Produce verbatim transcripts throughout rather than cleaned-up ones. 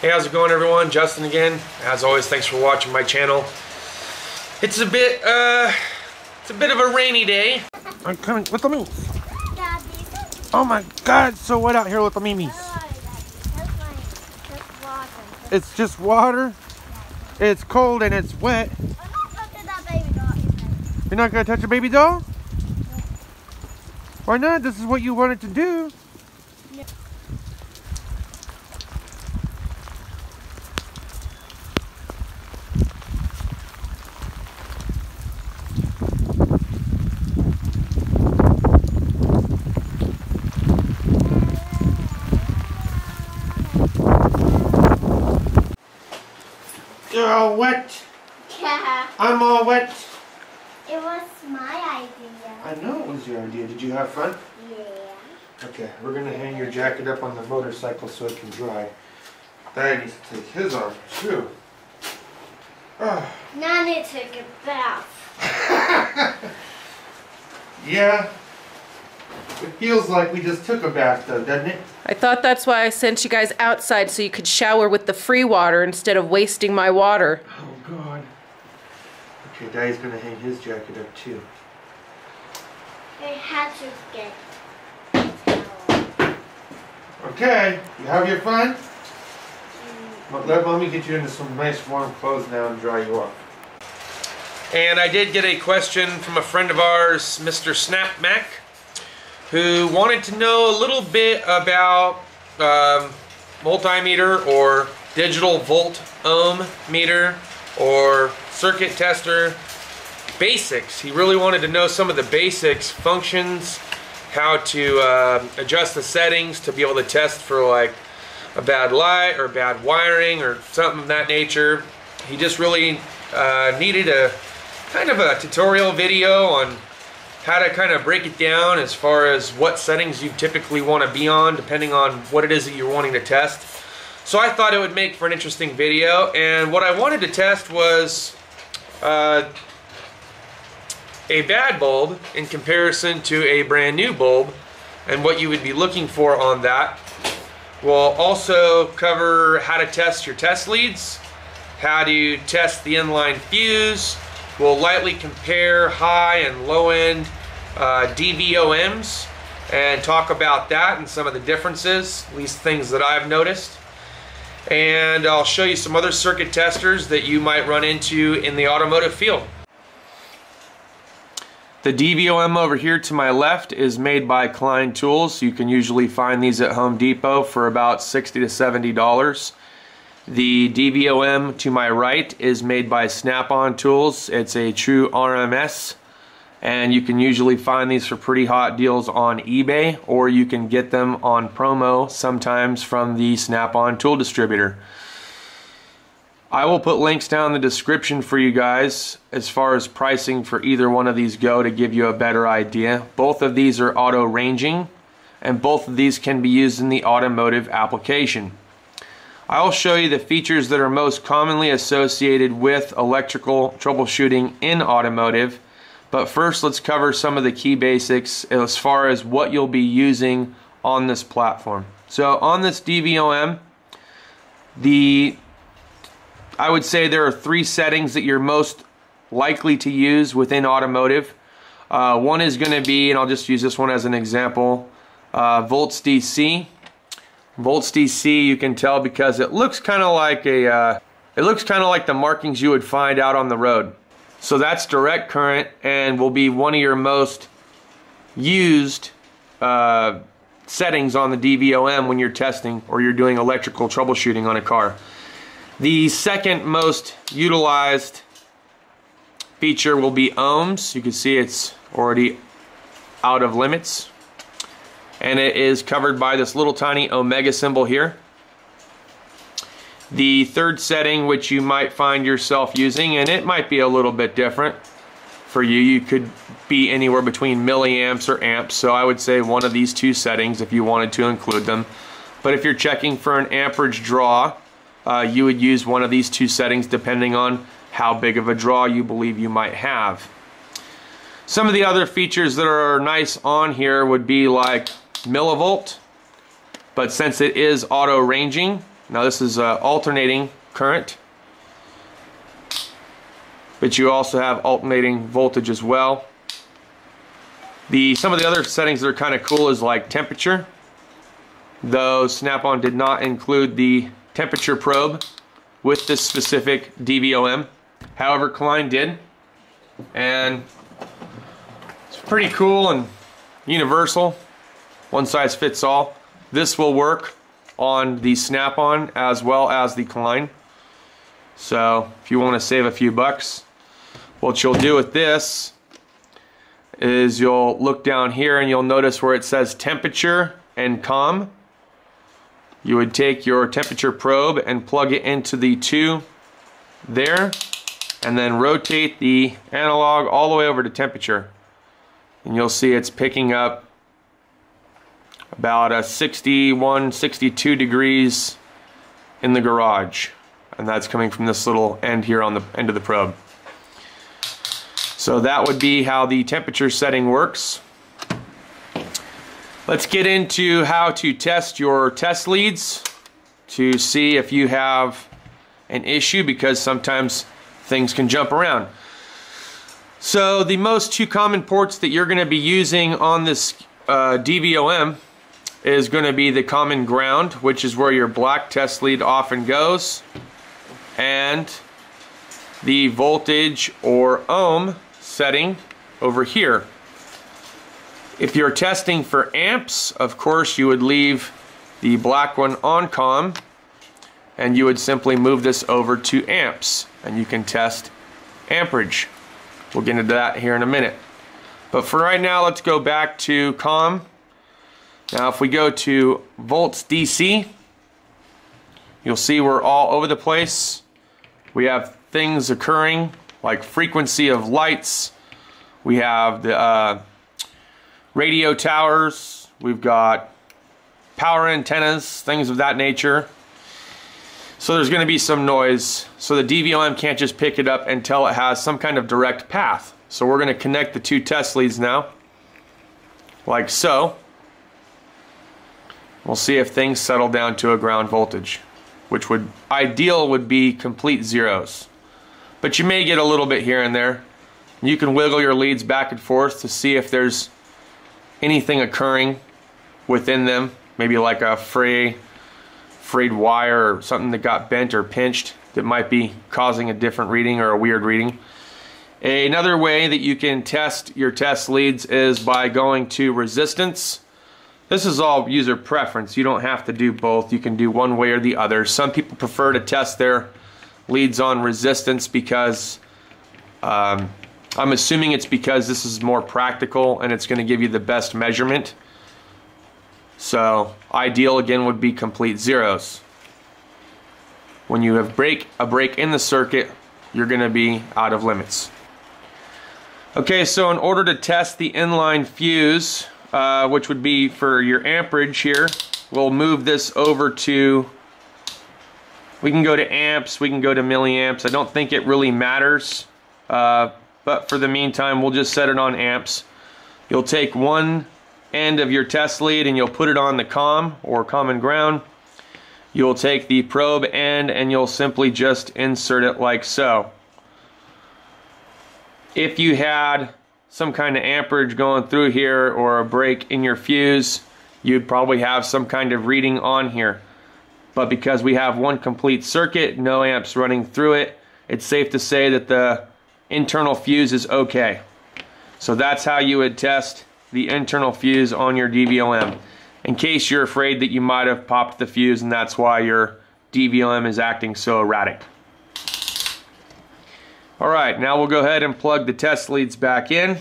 Hey, how's it going, everyone? Justin again. As always, thanks for watching my channel. It's a bit, uh, it's a bit of a rainy day. I'm coming. Look at me. Oh my God, so wet out here. Look at me. It's just water. It's cold and it's wet. I'm not touching that baby doll. You're not gonna touch a baby doll? Why not? This is what you wanted to do. No. You're all wet. Yeah. I'm all wet. It was my idea. I know it was your idea. Did you have fun? Yeah. Okay, we're going to hang your jacket up on the motorcycle so it can dry. Dad needs to take his arm, too. Oh. Now I need to take a bath. Yeah. It feels like we just took a bath, though, doesn't it? I thought that's why I sent you guys outside so you could shower with the free water instead of wasting my water. Oh, God. Okay, Daddy's going to hang his jacket up, too. I had to get a towel. Okay, you have your fun? Mm. Let Mommy get you into some nice warm clothes now and dry you off. And I did get a question from a friend of ours, Mister Snap-M A C, who wanted to know a little bit about um, multimeter or digital volt ohm meter or circuit tester basics. He really wanted to know some of the basics, functions, how to uh, adjust the settings to be able to test for like a bad light or bad wiring or something of that nature. He just really uh, needed a kind of a tutorial video on how to kind of break it down as far as what settings you typically want to be on depending on what it is that you're wanting to test. So I thought it would make for an interesting video, and what I wanted to test was uh, a bad bulb in comparison to a brand new bulb and what you would be looking for on that. We'll also cover how to test your test leads, how to test the inline fuse. We'll lightly compare high and low end uh, D V O Ms and talk about that and some of the differences, at least things that I've noticed. And I'll show you some other circuit testers that you might run into in the automotive field. The D V O M over here to my left is made by Klein Tools. You can usually find these at Home Depot for about sixty to seventy dollars. The D V O M to my right is made by Snap-on Tools. It's a true R M S, and you can usually find these for pretty hot deals on eBay, or you can get them on promo sometimes from the Snap-on Tool distributor. I will put links down in the description for you guys as far as pricing for either one of these go to give you a better idea. Both of these are auto ranging, and both of these can be used in the automotive application. I'll show you the features that are most commonly associated with electrical troubleshooting in automotive, but first let's cover some of the key basics as far as what you'll be using on this platform. So on this D V O M, the I would say there are three settings that you're most likely to use within automotive. Uh, one is going to be, and I'll just use this one as an example, uh, volts D C. Volts D C, you can tell because it looks kind of like a, uh, it looks kind of like the markings you would find out on the road. So that's direct current and will be one of your most used uh, settings on the D V O M when you're testing or you're doing electrical troubleshooting on a car. The second most utilized feature will be ohms. You can see it's already out of limits, and it is covered by this little tiny omega symbol here. The third setting, which you might find yourself using, and it might be a little bit different for you, you could be anywhere between milliamps or amps, so I would say one of these two settings if you wanted to include them. But if you're checking for an amperage draw, uh, you would use one of these two settings depending on how big of a draw you believe you might have. Some of the other features that are nice on here would be like millivolt, but since it is auto ranging, Now this is uh, alternating current, but you also have alternating voltage as well. The some of the other settings that are kind of cool is like temperature, though Snap-on did not include the temperature probe with this specific D V O M. However, Klein did, and it's pretty cool and universal, one size fits all. This will work on the Snap-on as well as the Klein. So if you want to save a few bucks, what you'll do with this is you'll look down here and you'll notice where it says temperature and com. You would take your temperature probe and plug it into the two there, and then rotate the analog all the way over to temperature, and you'll see it's picking up about a sixty-one, sixty-two degrees in the garage, and that's coming from this little end here on the end of the probe. So that would be how the temperature setting works. Let's get into how to test your test leads to see if you have an issue, because sometimes things can jump around. So the most two common ports that you're going to be using on this uh, D V O M is going to be the common ground, which is where your black test lead often goes, and the voltage or ohm setting over here. If you're testing for amps, of course you would leave the black one on com, and you would simply move this over to amps, and you can test amperage. We'll get into that here in a minute. But for right now, let's go back to com. Now if we go to volts D C, you'll see we're all over the place. We have things occurring like frequency of lights, we have the uh, radio towers, we've got power antennas, things of that nature. So there's going to be some noise, so the D V O M can't just pick it up until it has some kind of direct path. So we're going to connect the two test leads now, like so. We'll see if things settle down to a ground voltage, which would ideal would be complete zeros, but you may get a little bit here and there. You can wiggle your leads back and forth to see if there's anything occurring within them, maybe like a fray, frayed wire or something that got bent or pinched that might be causing a different reading or a weird reading. Another way that you can test your test leads is by going to resistance. This is all user preference. You don't have to do both. You can do one way or the other. Some people prefer to test their leads on resistance because um, I'm assuming it's because this is more practical and it's going to give you the best measurement. So ideal again would be complete zeros. When you have break a break in the circuit, you're going to be out of limits. Okay, so in order to test the inline fuse, Uh, which would be for your amperage here, we'll move this over to, we can go to amps, we can go to milliamps. I don't think it really matters, uh, but for the meantime we'll just set it on amps. You'll take one end of your test lead and you'll put it on the com or common ground. You'll take the probe end and you'll simply just insert it like so. If you had some kind of amperage going through here or a break in your fuse, you'd probably have some kind of reading on here, but because we have one complete circuit, no amps running through it, it's safe to say that the internal fuse is okay. So that's how you would test the internal fuse on your D V O M, in case you're afraid that you might have popped the fuse and that's why your D V O M is acting so erratic. All right, now we'll go ahead and plug the test leads back in,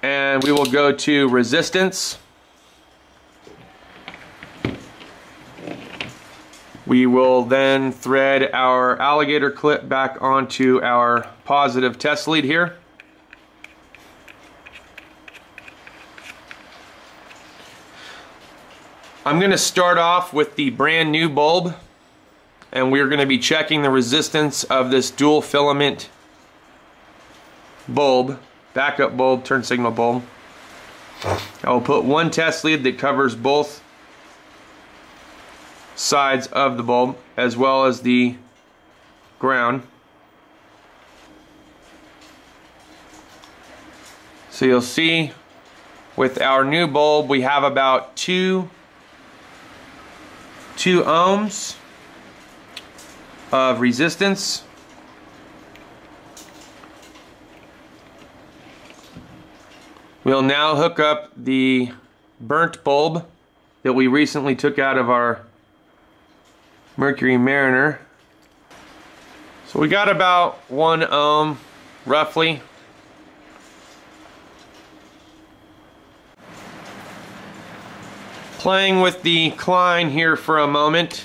and we will go to resistance. We will then thread our alligator clip back onto our positive test lead here. I'm going to start off with the brand new bulb, and we're going to be checking the resistance of this dual filament bulb, backup bulb, turn signal bulb. I will put one test lead that covers both sides of the bulb as well as the ground. So you'll see with our new bulb we have about two two ohms of resistance. We'll now hook up the burnt bulb that we recently took out of our Mercury Mariner. So we got about one ohm roughly. Playing with the Klein here for a moment.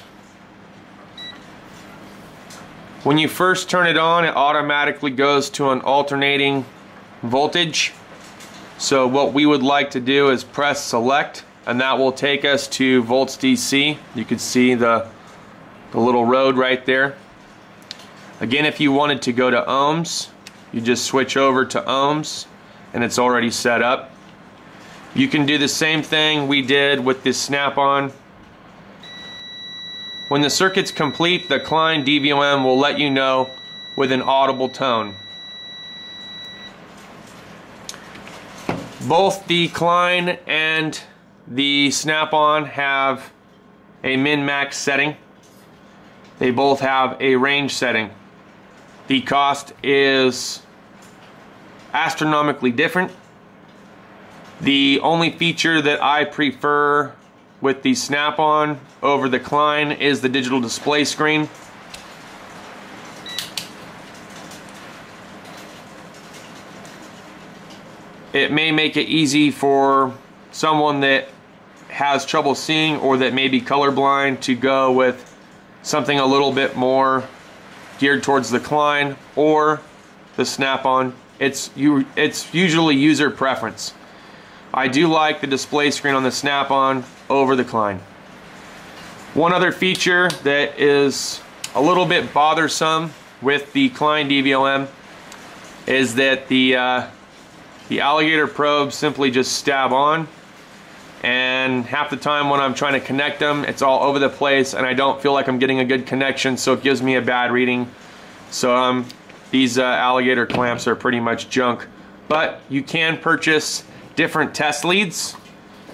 When you first turn it on, it automatically goes to an alternating voltage. So what we would like to do is press select, and that will take us to volts D C. You can see the, the little road right there. Again, if you wanted to go to ohms, you just switch over to ohms, and it's already set up. You can do the same thing we did with this Snap-on. When the circuit's complete, the Klein D V O M will let you know with an audible tone. Both the Klein and the Snap-on have a min-max setting. They both have a range setting. The cost is astronomically different. The only feature that I prefer with the Snap-on over the Klein is the digital display screen. It may make it easy for someone that has trouble seeing or that may be colorblind to go with something a little bit more geared towards the Klein or the Snap-on. It's, you, it's usually user preference. I do like the display screen on the Snap-on over the Klein. One other feature that is a little bit bothersome with the Klein D V O M is that the uh, the alligator probes simply just stab on, and half the time when I'm trying to connect them it's all over the place and I don't feel like I'm getting a good connection, so it gives me a bad reading. So um, these uh, alligator clamps are pretty much junk, but you can purchase different test leads,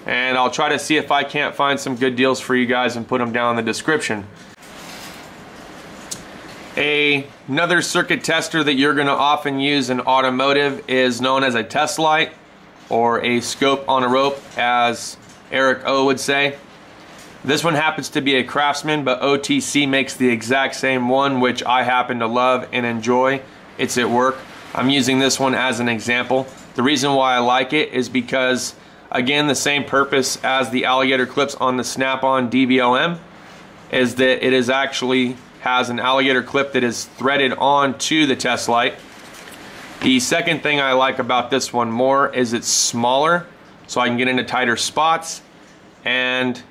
and I'll try to see if I can't find some good deals for you guys and put them down in the description. A, another circuit tester that you're going to often use in automotive is known as a test light, or a scope on a rope as Eric O would say. This one happens to be a Craftsman, but O T C makes the exact same one, which I happen to love and enjoy. It's at work. I'm using this one as an example. The reason why I like it is because, again, the same purpose as the alligator clips on the Snap-on D V O M is that it is actually has an alligator clip that is threaded onto the test light. The second thing I like about this one more is it's smaller, so I can get into tighter spots, and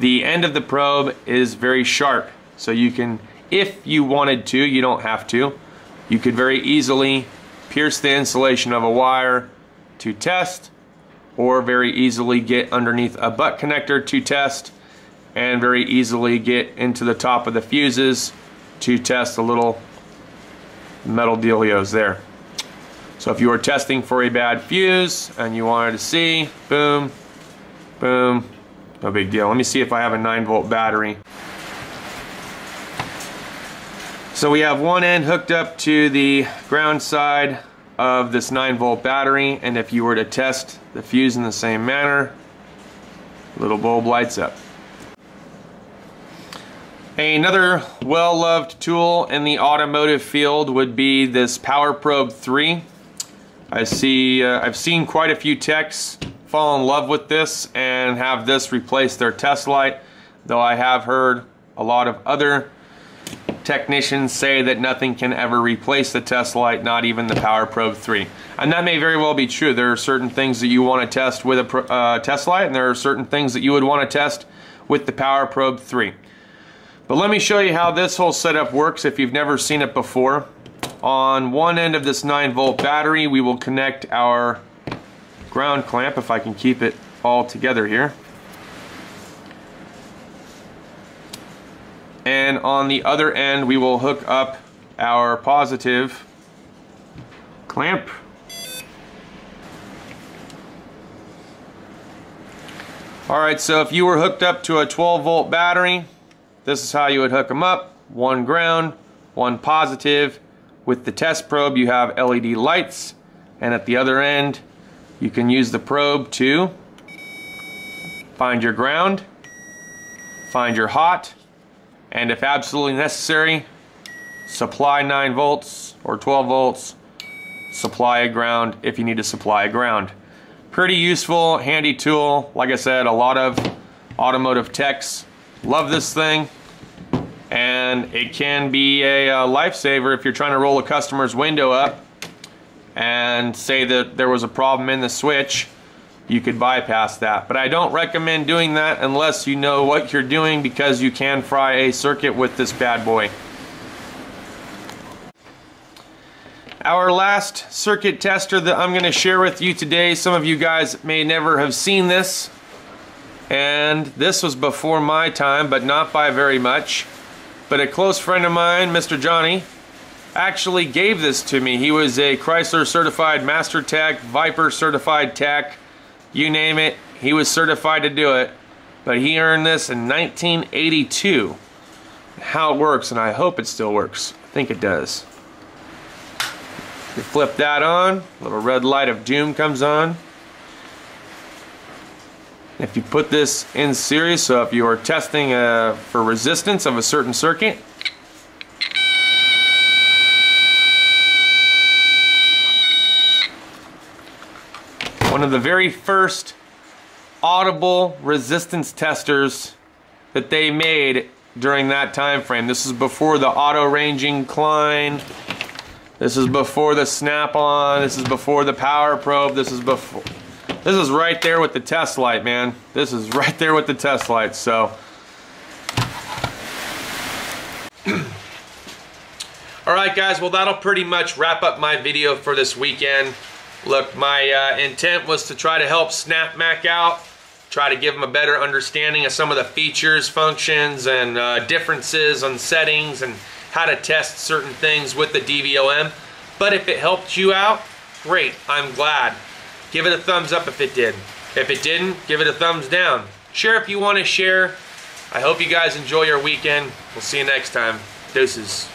the end of the probe is very sharp. So you can, if you wanted to, you don't have to, you could very easily pierce the insulation of a wire to test, or very easily get underneath a butt connector to test, and very easily get into the top of the fuses to test the little metal dealios there. So if you were testing for a bad fuse and you wanted to see, boom, boom, no big deal. Let me see if I have a nine volt battery. So we have one end hooked up to the ground side of this nine volt battery, and if you were to test the fuse in the same manner, little bulb lights up. Another well-loved tool in the automotive field would be this Power Probe three. I see, uh, I've seen quite a few techs fall in love with this and have this replace their test light, though I have heard a lot of other technicians say that nothing can ever replace the test light, not even the Power Probe three. And that may very well be true. There are certain things that you want to test with a uh, test light, and there are certain things that you would want to test with the Power Probe three. But let me show you how this whole setup works if you've never seen it before. On one end of this nine volt battery, we will connect our ground clamp if I can keep it all together here. And on the other end we will hook up our positive clamp. Alright, so if you were hooked up to a twelve volt battery, this is how you would hook them up. One ground, one positive. With the test probe you have L E D lights, and at the other end you can use the probe to find your ground, find your hot, and if absolutely necessary, supply nine volts or twelve volts, supply a ground if you need to supply a ground. Pretty useful, handy tool. Like I said, a lot of automotive techs love this thing, and it can be a, a lifesaver if you're trying to roll a customer's window up and say that there was a problem in the switch. You could bypass that, but I don't recommend doing that unless you know what you're doing, because you can fry a circuit with this bad boy. Our last circuit tester that I'm going to share with you today, some of you guys may never have seen this, and this was before my time, but not by very much. But a close friend of mine, Mister Johnny, actually gave this to me. He was a Chrysler certified master tech, Viper certified tech, you name it, he was certified to do it. But he earned this in nineteen eighty-two. How it works, and I hope it still works. I think it does. You flip that on, a little red light of doom comes on. If you put this in series, so if you are testing uh, for resistance of a certain circuit, one of the very first audible resistance testers that they made during that time frame. This is before the auto ranging Klein. This is before the Snap-on. This is before the Power Probe. This is before. This is right there with the test light, man. This is right there with the test light. So, all right, guys. Well, that'll pretty much wrap up my video for this weekend. Look, my uh, intent was to try to help Snap-M A C out, try to give them a better understanding of some of the features, functions, and uh, differences on settings, and how to test certain things with the D V O M. But if it helped you out, great, I'm glad. Give it a thumbs up if it did. If it didn't, give it a thumbs down. Share if you want to share. I hope you guys enjoy your weekend. We'll see you next time. Deuces.